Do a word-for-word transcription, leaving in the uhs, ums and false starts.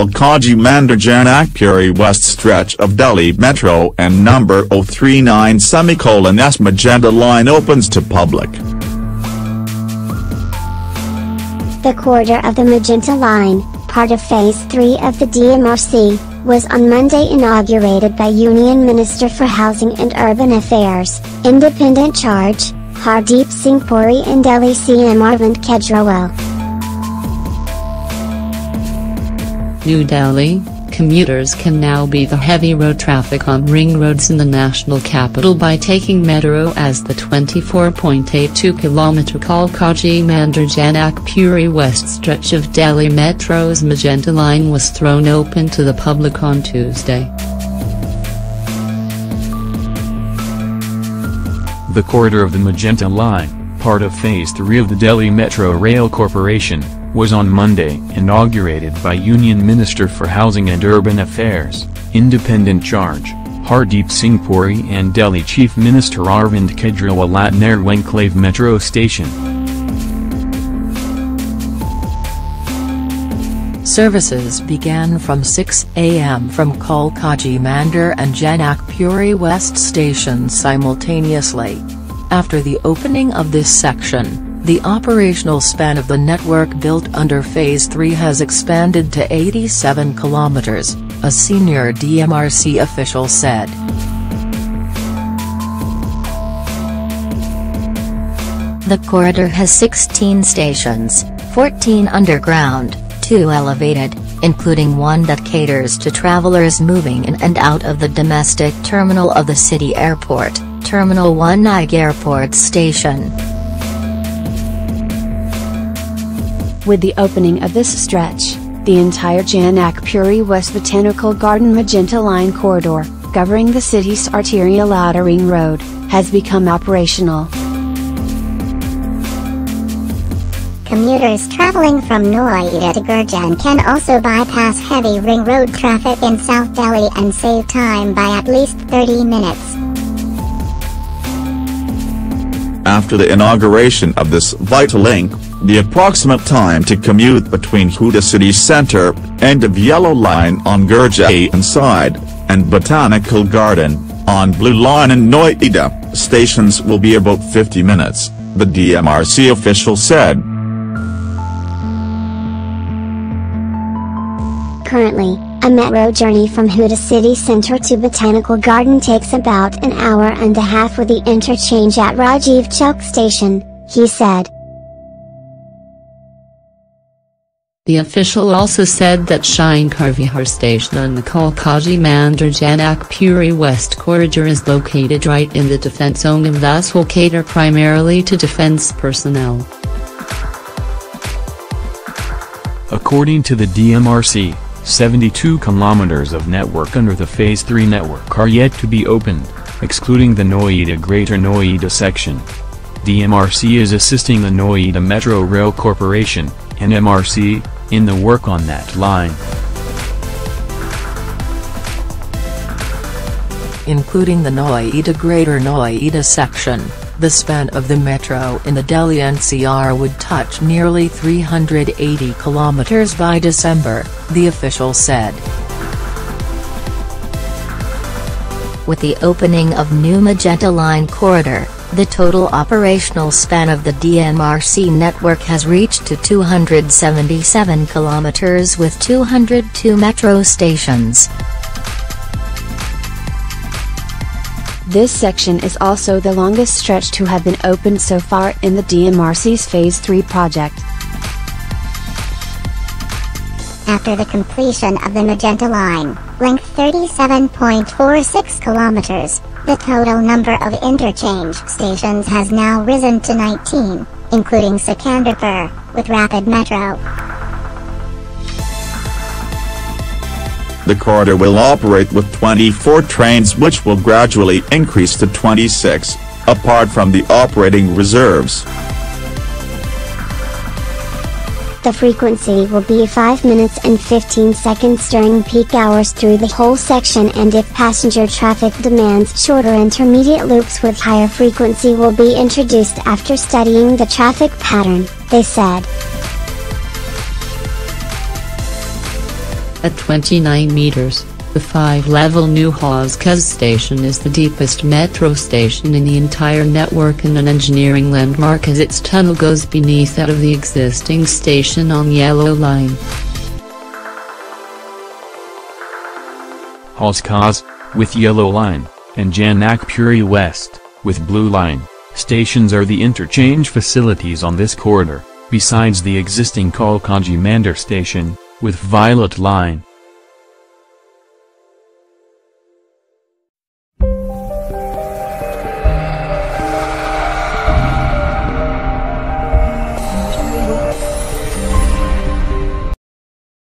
Kalkaji Mandir Janakpuri West stretch of Delhi Metro and number oh three nine S Magenta Line opens to public. The corridor of the Magenta Line, part of Phase three of the D M R C, was on Monday inaugurated by Union Minister for Housing and Urban Affairs, Independent Charge, Hardeep Singh Puri and Delhi C M Arvind Kejriwal. New Delhi, commuters can now beat the heavy road traffic on ring roads in the national capital by taking metro as the twenty-four point eight two kilometer Kalkaji Mandir Janakpuri West stretch of Delhi Metro's Magenta Line was thrown open to the public on Tuesday. The corridor of the Magenta Line, part of Phase three of the Delhi Metro Rail Corporation, was on Monday inaugurated by Union Minister for Housing and Urban Affairs, Independent Charge, Hardeep Singh Puri and Delhi Chief Minister Arvind Kejriwal at Nehru Enclave Metro Station. Services began from six A M from Kalkaji Mandir and Janakpuri West Station simultaneously. After the opening of this section, the operational span of the network built under Phase three has expanded to eighty-seven kilometers, a senior D M R C official said. The corridor has sixteen stations, fourteen underground, two elevated, including one that caters to travelers moving in and out of the domestic terminal of the city airport, Terminal one I G I Airport Station. With the opening of this stretch, the entire Janakpuri West Botanical Garden Magenta Line corridor, covering the city's arterial outer ring road, has become operational. Commuters traveling from Noida to Gurjahan can also bypass heavy ring road traffic in South Delhi and save time by at least thirty minutes. After the inauguration of this vital link, the approximate time to commute between Huda City Center, end of Yellow Line on Gurjahan side, and Botanical Garden, on Blue Line in Noida, stations will be about fifty minutes, the D M R C official said. Currently, a metro journey from Huda City Center to Botanical Garden takes about an hour and a half with the interchange at Rajiv Chowk Station, he said. The official also said that Shine Karvihar Station on the Kalkaji Mandir Janakpuri West corridor is located right in the defense zone and thus will cater primarily to defense personnel. According to the D M R C, seventy-two kilometers of network under the Phase three network are yet to be opened, excluding the Noida Greater Noida section. D M R C is assisting the Noida Metro Rail Corporation, N M R C, in the work on that line, including the Noida Greater Noida section. The span of the metro in the Delhi N C R would touch nearly three hundred eighty kilometers by December, the official said. With the opening of new Magenta Line corridor, the total operational span of the D M R C network has reached to two hundred seventy-seven kilometers with two hundred two metro stations. This section is also the longest stretch to have been opened so far in the D M R C's Phase three project. After the completion of the Magenta Line, length thirty-seven point four six kilometers, the total number of interchange stations has now risen to nineteen, including Sikandarpur, with Rapid Metro. The corridor will operate with twenty-four trains which will gradually increase to twenty-six, apart from the operating reserves. The frequency will be five minutes and fifteen seconds during peak hours through the whole section, and if passenger traffic demands shorter intermediate loops with higher frequency will be introduced after studying the traffic pattern, they said. At twenty-nine meters, the five-level new Hauz Khas station is the deepest metro station in the entire network and an engineering landmark as its tunnel goes beneath that of the existing station on Yellow Line. Hauz Khas, with Yellow Line, and Janakpuri West, with Blue Line, stations are the interchange facilities on this corridor, besides the existing Kalkaji Mandir station, with Violet Line.